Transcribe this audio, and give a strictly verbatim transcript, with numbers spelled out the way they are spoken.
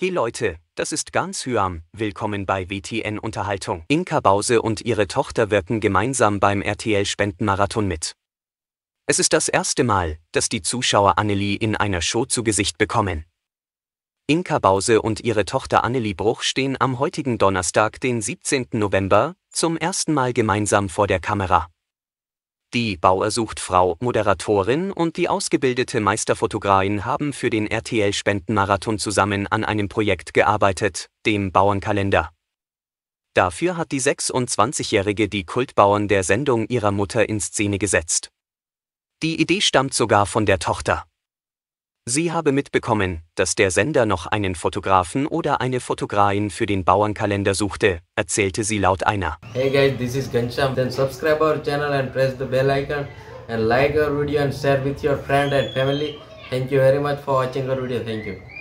Hey Leute, das ist ganz Hyam, willkommen bei W T N Unterhaltung. Inka Bause und ihre Tochter wirken gemeinsam beim R T L Spendenmarathon mit. Es ist das erste Mal, dass die Zuschauer Anneli in einer Show zu Gesicht bekommen. Inka Bause und ihre Tochter Anneli Bruch stehen am heutigen Donnerstag, den siebzehnten November, zum ersten Mal gemeinsam vor der Kamera. Die Bauer sucht Frau Moderatorin und die ausgebildete Meisterfotografin haben für den R T L Spendenmarathon zusammen an einem Projekt gearbeitet, dem Bauernkalender. Dafür hat die sechsundzwanzigjährige die Kultbauern der Sendung ihrer Mutter in Szene gesetzt. Die Idee stammt sogar von der Tochter. Sie habe mitbekommen, dass der Sender noch einen Fotografen oder eine Fotografin für den Bauernkalender suchte, erzählte sie laut einer. Hey guys, this is Gansham. Then subscribe our channel and press the bell icon and like our video and share with your friend and family. Thank you very much for watching our video. Thank you.